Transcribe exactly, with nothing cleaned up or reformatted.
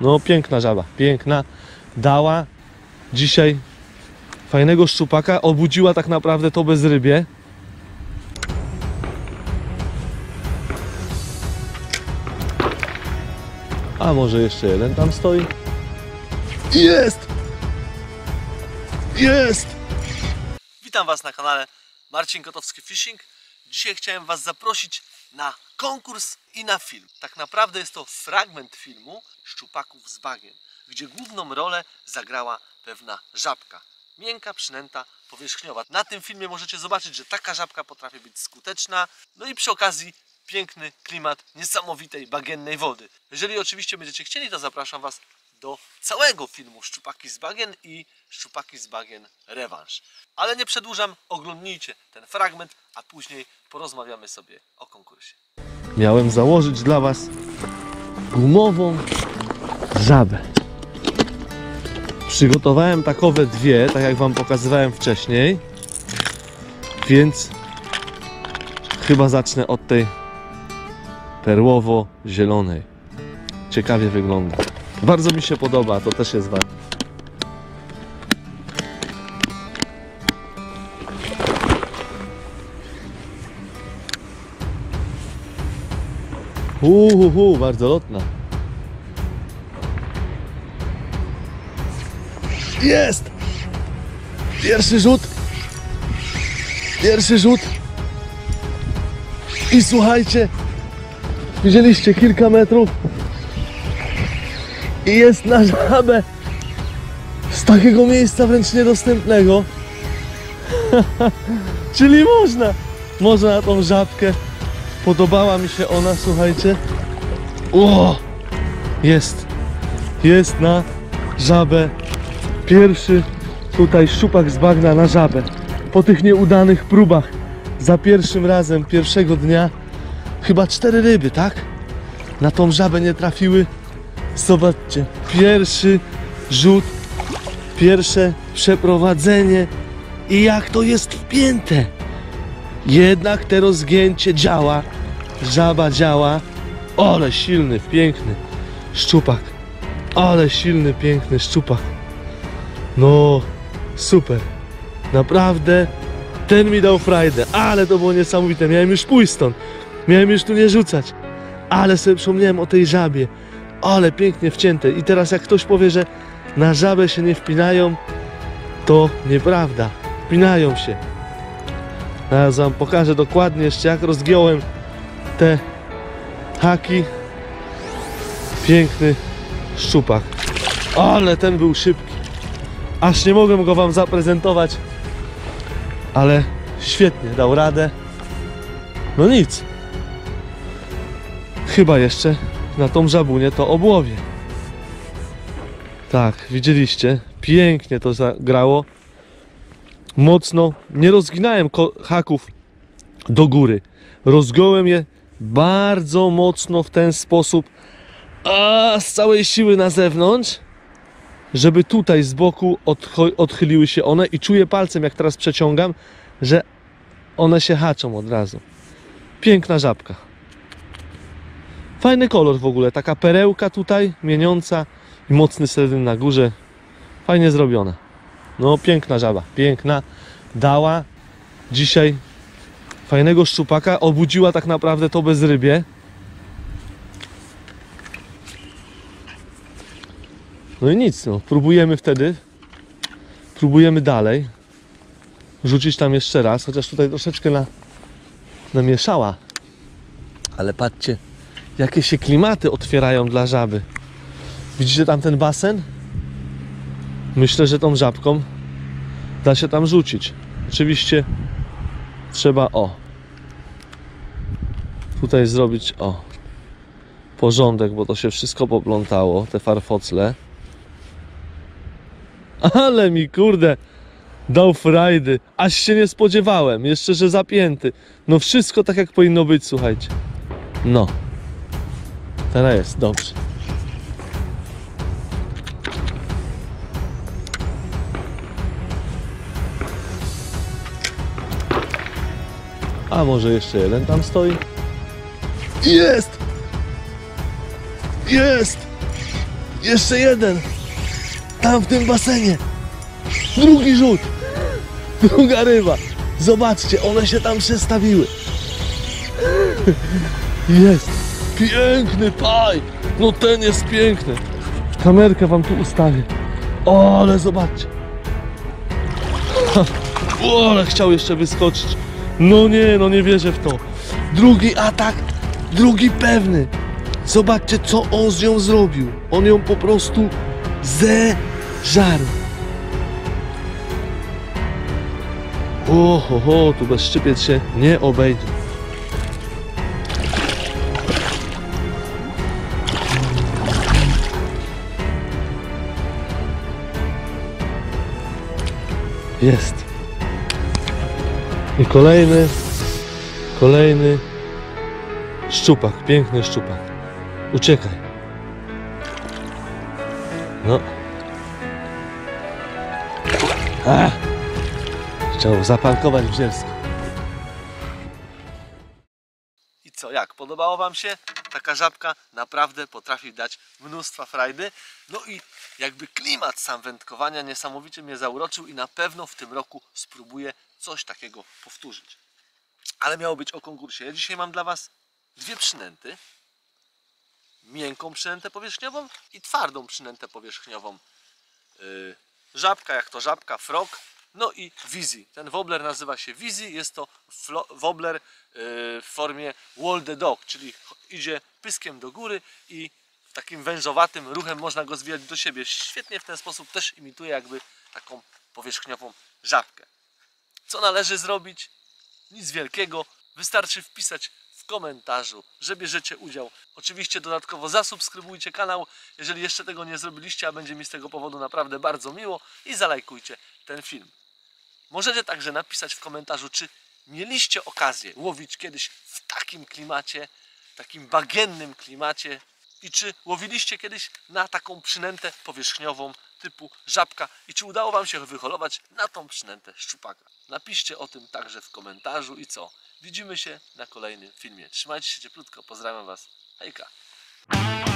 No piękna żaba, piękna. Dała dzisiaj fajnego szczupaka, obudziła tak naprawdę to bezrybie. A może jeszcze jeden tam stoi? Jest! Jest! Witam Was na kanale Marcin Kotowski Fishing. Dzisiaj chciałem Was zaprosić na konkurs i na film. Tak naprawdę jest to fragment filmu Szczupaków z bagien, gdzie główną rolę zagrała pewna żabka. Miękka, przynęta, powierzchniowa. Na tym filmie możecie zobaczyć, że taka żabka potrafi być skuteczna. No i przy okazji piękny klimat niesamowitej bagiennej wody. Jeżeli oczywiście będziecie chcieli, to zapraszam Was do całego filmu Szczupaki z bagien i Szczupaki z bagien rewanż. Ale nie przedłużam, oglądnijcie ten fragment, a później porozmawiamy sobie o konkursie. Miałem założyć dla Was gumową żabę. Przygotowałem takowe dwie, tak jak Wam pokazywałem wcześniej, więc chyba zacznę od tej perłowo-zielonej. Ciekawie wygląda. Bardzo mi się podoba, to też jest ważne. Uhuhu, bardzo lotna. Jest! Pierwszy rzut. Pierwszy rzut. I słuchajcie, widzieliście kilka metrów. I jest na żabę z takiego miejsca wręcz niedostępnego. Czyli można, można na tą żabkę. Podobała mi się ona, słuchajcie. O! Jest, jest na żabę. Pierwszy tutaj szczupak z bagna na żabę. Po tych nieudanych próbach za pierwszym razem, pierwszego dnia chyba cztery ryby, tak? Na tą żabę nie trafiły. Zobaczcie, pierwszy rzut, pierwsze przeprowadzenie i jak to jest wpięte. Jednak te rozgięcie działa, żaba działa. Ale silny, piękny szczupak. Ale silny, piękny szczupak. No, super. Naprawdę ten mi dał frajdę, ale to było niesamowite. Miałem już pójść stąd, miałem już tu nie rzucać. Ale sobie przypomniałem o tej żabie. Ale pięknie wcięte. I teraz jak ktoś powie, że na żabę się nie wpinają, to nieprawda. Wpinają się. Teraz Wam pokażę dokładnie jeszcze, jak rozgiąłem te haki. Piękny szczupak. Ale ten był szybki. Aż nie mogłem go Wam zaprezentować. Ale świetnie dał radę. No nic. Chyba jeszcze na tą żabunię to obłowie. Tak, widzieliście, pięknie to zagrało. Mocno nie rozginałem haków do góry. Rozgiąłem je bardzo mocno w ten sposób, a z całej siły na zewnątrz, żeby tutaj z boku odchyliły się one i czuję palcem, jak teraz przeciągam, że one się haczą od razu. Piękna żabka. Fajny kolor w ogóle, taka perełka tutaj, mieniąca i mocny serdyn na górze. Fajnie zrobiona. No piękna żaba, piękna. Dała dzisiaj fajnego szczupaka, obudziła tak naprawdę to bezrybie. No i nic, no, próbujemy wtedy, próbujemy dalej. Rzucić tam jeszcze raz, chociaż tutaj troszeczkę na, namieszała. Ale patrzcie, jakie się klimaty otwierają dla żaby. Widzicie tam ten basen? Myślę, że tą żabką da się tam rzucić. Oczywiście trzeba o tutaj zrobić o porządek, bo to się wszystko poplątało, te farfocle. Ale mi kurde dał frajdy, aż się nie spodziewałem, jeszcze że zapięty. No wszystko tak jak powinno być, słuchajcie. No teraz jest, dobrze. A może jeszcze jeden tam stoi? Jest! Jest! Jeszcze jeden. Tam w tym basenie. Drugi rzut. Druga ryba. Zobaczcie, one się tam przestawiły. Jest. Piękny paj. No ten jest piękny. Kamerkę wam tu ustawię. O, ale zobaczcie. Ha. O, ale chciał jeszcze wyskoczyć. No nie, no nie wierzę w to. Drugi atak. Drugi pewny. Zobaczcie, co on z nią zrobił. On ją po prostu zeżarł. O, ho, ho, tu bez szczypiec się nie obejdzie. Jest. I kolejny, kolejny szczupak, piękny szczupak. Uciekaj. No. A. Chciał zaparkować w Zielsku. I co, jak? Podobało wam się? Taka żabka naprawdę potrafi dać mnóstwa frajdy. No i jakby klimat sam wędkowania niesamowicie mnie zauroczył i na pewno w tym roku spróbuję coś takiego powtórzyć. Ale miało być o konkursie. Ja dzisiaj mam dla was dwie przynęty. Miękką przynętę powierzchniową i twardą przynętę powierzchniową. Yy, żabka, jak to żabka, frog. No i Vizi. Ten wobler nazywa się Vizi. Jest to wobler yy, w formie wall the dog, czyli idzie pyskiem do góry i takim wężowatym ruchem można go zwijać do siebie. Świetnie w ten sposób też imituje jakby taką powierzchniową żabkę. Co należy zrobić? Nic wielkiego. Wystarczy wpisać w komentarzu, że bierzecie udział. Oczywiście dodatkowo zasubskrybujcie kanał, jeżeli jeszcze tego nie zrobiliście, a będzie mi z tego powodu naprawdę bardzo miło, i zalajkujcie ten film. Możecie także napisać w komentarzu, czy mieliście okazję łowić kiedyś w takim klimacie, takim bagiennym klimacie, i czy łowiliście kiedyś na taką przynętę powierzchniową typu żabka i czy udało wam się wyholować na tą przynętę szczupaka. Napiszcie o tym także w komentarzu i co? Widzimy się na kolejnym filmie. Trzymajcie się cieplutko, pozdrawiam was. Hejka!